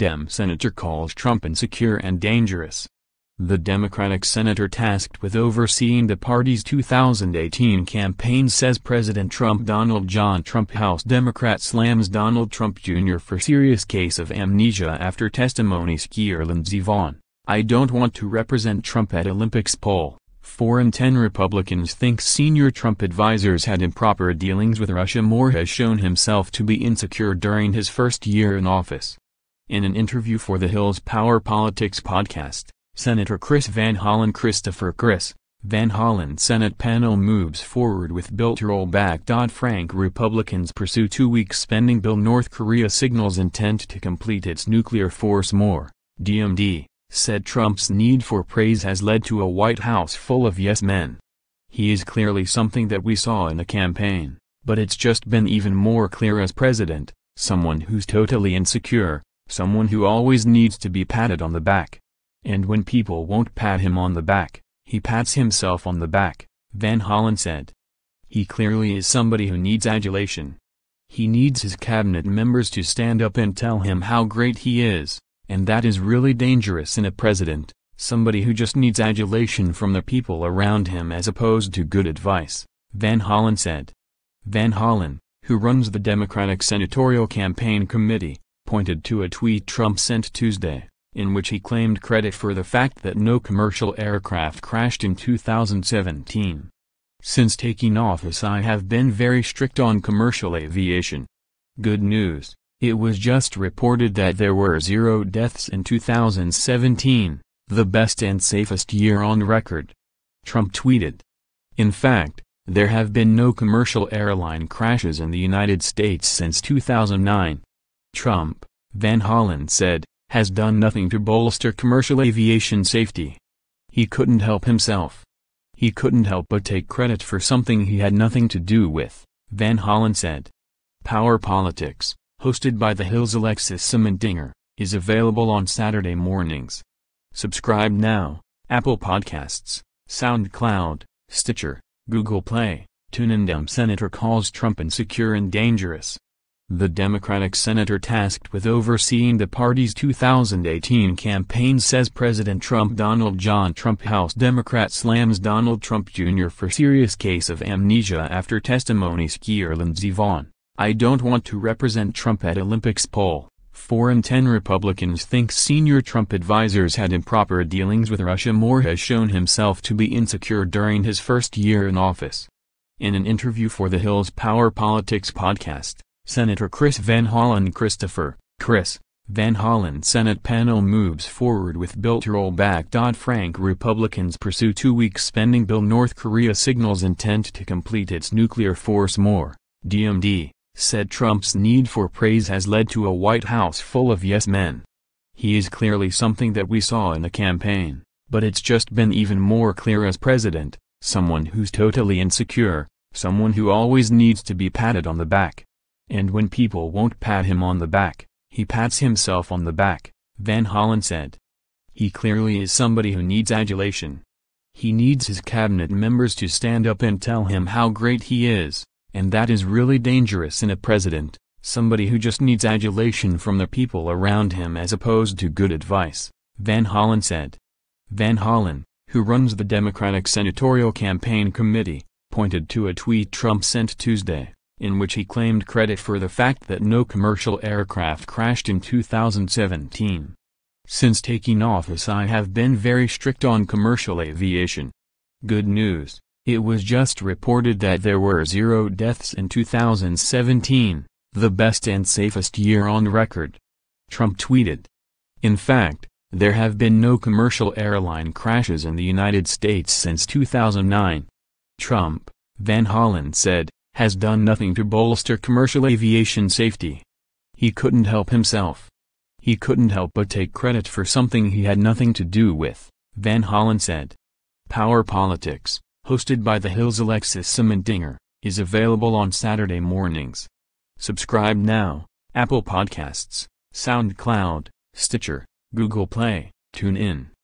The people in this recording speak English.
Dem senator calls Trump insecure and dangerous. The Democratic senator tasked with overseeing the party's 2018 campaign says President Trump. Donald John Trump. House Democrat slams Donald Trump Jr. for serious case of amnesia after testimony skier Lindsey Vonn. I don't want to represent Trump at Olympics poll. 4 in 10 Republicans think senior Trump advisors had improper dealings with Russia. Moore has shown himself to be insecure during his first year in office. In an interview for The Hill's Power Politics podcast, Senator Chris Van Hollen. Christopher Chris Van Hollen Senate panel moves forward with bill to roll back Dodd-Frank. Republicans pursue 2-week spending bill. North Korea signals intent to complete its nuclear force. Moore, DMD, said Trump's need for praise has led to a White House full of yes men. He is clearly something that we saw in the campaign, but it's just been even more clear as president, someone who's totally insecure, someone who always needs to be patted on the back. And when people won't pat him on the back, he pats himself on the back, Van Hollen said. He clearly is somebody who needs adulation. He needs his cabinet members to stand up and tell him how great he is, and that is really dangerous in a president, somebody who just needs adulation from the people around him as opposed to good advice, Van Hollen said. Van Hollen, who runs the Democratic Senatorial Campaign Committee, pointed to a tweet Trump sent Tuesday, in which he claimed credit for the fact that no commercial aircraft crashed in 2017. Since taking office, I have been very strict on commercial aviation. Good news, it was just reported that there were 0 deaths in 2017, the best and safest year on record. Trump tweeted. In fact, there have been no commercial airline crashes in the United States since 2009. Trump, Van Hollen said, has done nothing to bolster commercial aviation safety. He couldn't help himself. He couldn't help but take credit for something he had nothing to do with, Van Hollen said. Power Politics, hosted by The Hill's Alexis Simmendinger, is available on Saturday mornings. Subscribe now, Apple Podcasts, SoundCloud, Stitcher, Google Play, TuneIn. Dem senator calls Trump insecure and dangerous. The Democratic senator tasked with overseeing the party's 2018 campaign says President Trump. Donald John Trump. House Democrat slams Donald Trump Jr. for serious case of amnesia after testimony skier Lindsey Vonn. I don't want to represent Trump at Olympics poll. 4 in 10 Republicans think senior Trump advisors had improper dealings with Russia. Moore has shown himself to be insecure during his first year in office. In an interview for The Hill's Power Politics podcast, Senator Chris Van Hollen. Christopher Chris Van Hollen Senate panel moves forward with bill to roll back Dodd-Frank. Republicans pursue 2-week spending bill. North Korea signals intent to complete its nuclear force. Moore, DMD, said Trump's need for praise has led to a White House full of yes men. He is clearly something that we saw in the campaign, but it's just been even more clear as president, someone who's totally insecure, someone who always needs to be patted on the back. And when people won't pat him on the back, he pats himself on the back, Van Hollen said. He clearly is somebody who needs adulation. He needs his cabinet members to stand up and tell him how great he is, and that is really dangerous in a president, somebody who just needs adulation from the people around him as opposed to good advice, Van Hollen said. Van Hollen, who runs the Democratic Senatorial Campaign Committee, pointed to a tweet Trump sent Tuesday, in which he claimed credit for the fact that no commercial aircraft crashed in 2017. Since taking office, I have been very strict on commercial aviation. Good news, it was just reported that there were 0 deaths in 2017, the best and safest year on record. Trump tweeted. In fact, there have been no commercial airline crashes in the United States since 2009. Trump, Van Hollen said, has done nothing to bolster commercial aviation safety. He couldn't help himself. He couldn't help but take credit for something he had nothing to do with, Van Hollen said. Power Politics, hosted by The Hill's Alexis Simmendinger, is available on Saturday mornings. Subscribe now, Apple Podcasts, SoundCloud, Stitcher, Google Play, TuneIn.